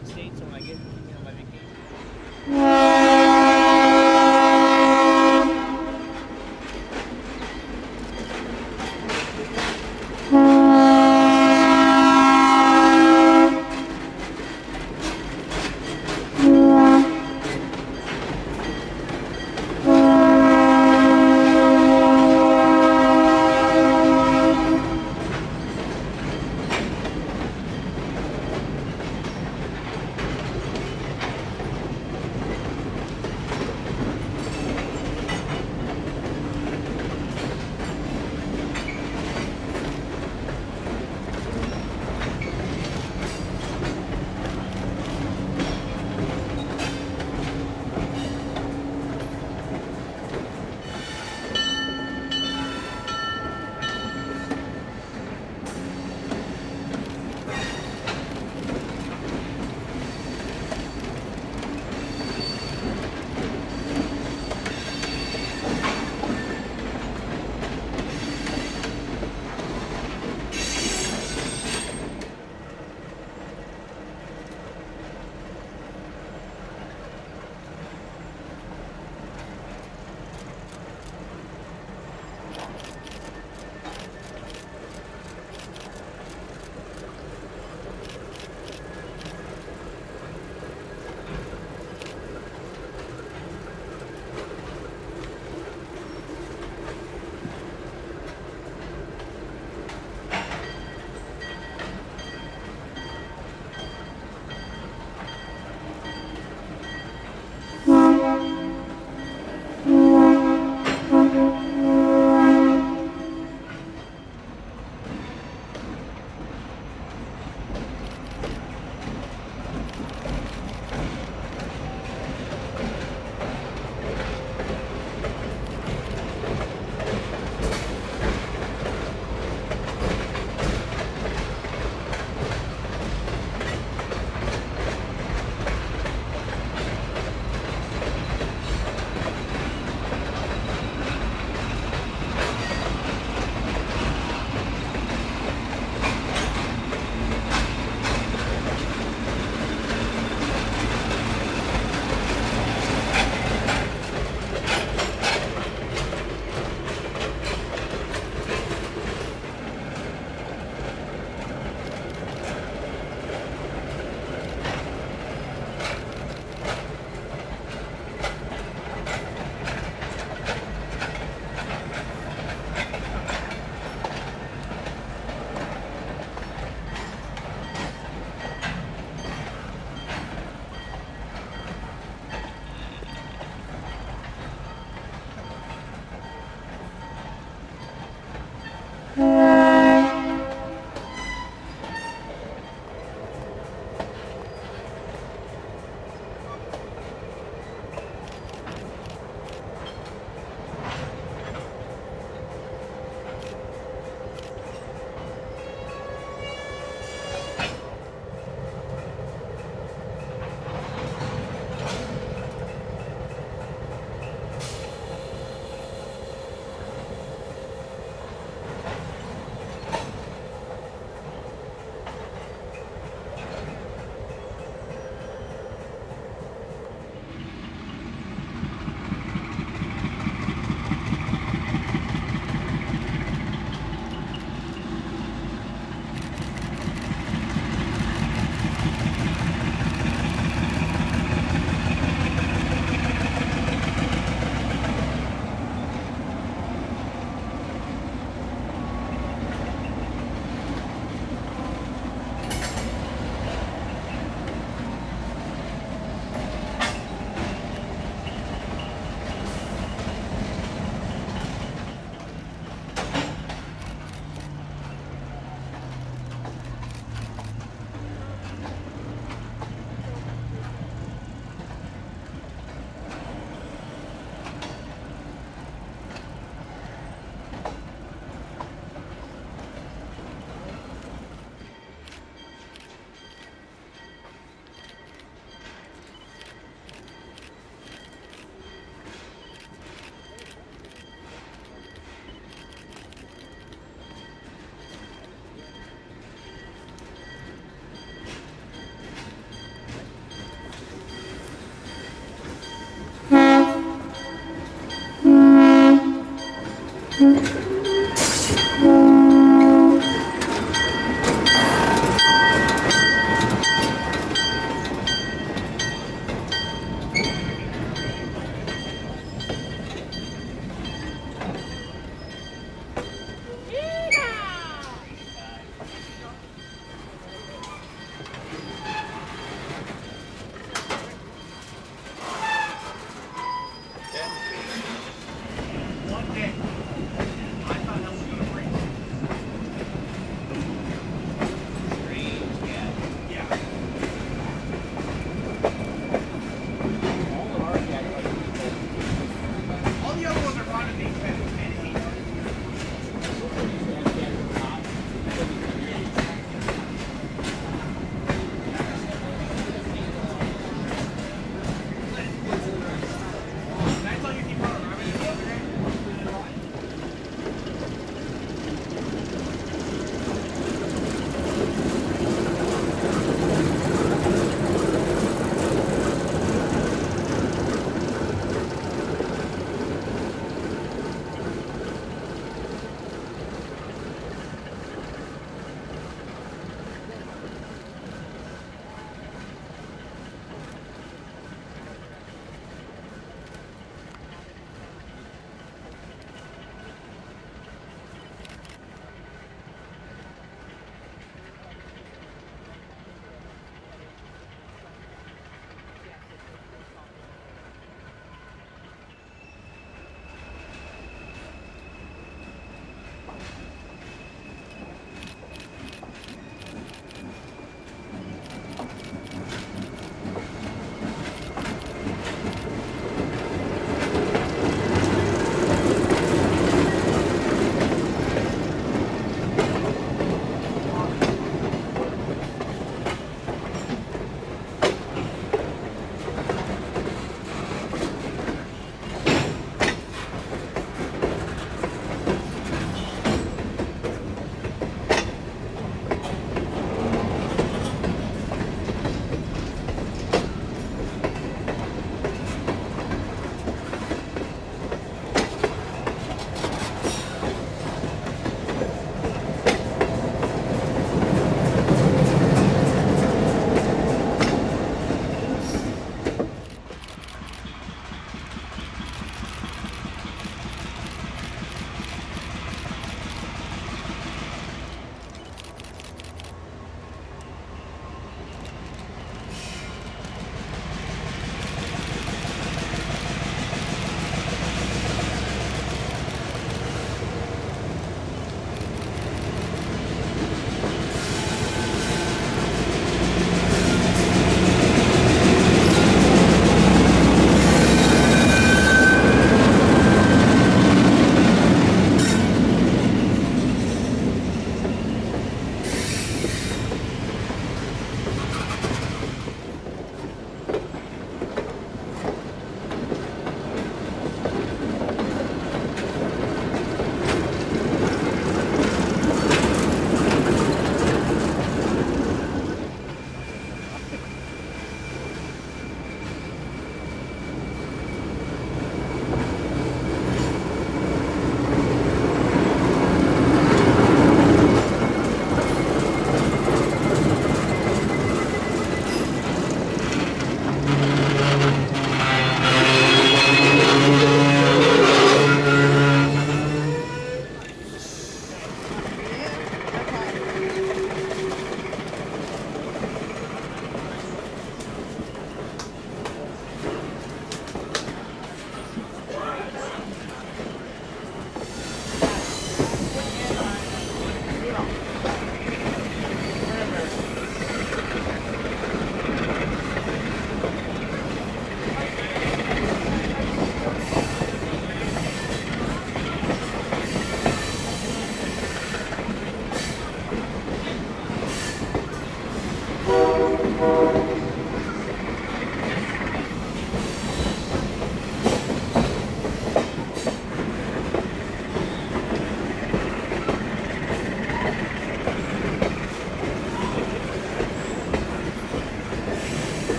28 states, so when I get on my vacation.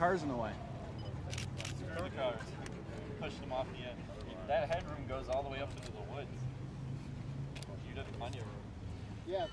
cars in the way. Throw the cars. Push them off the end. That headroom goes all the way up into the woods. You didn't find your room. Yeah,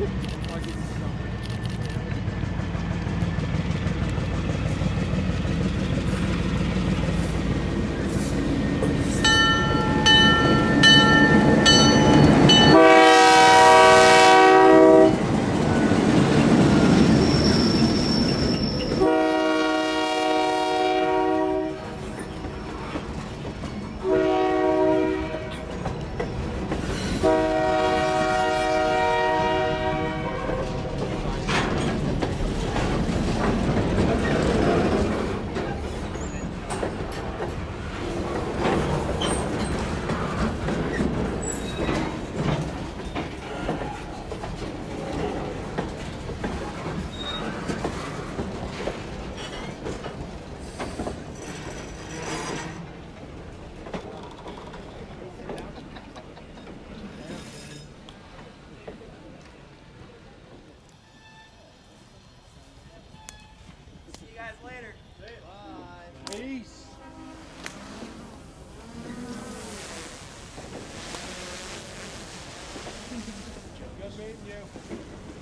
Good meeting you.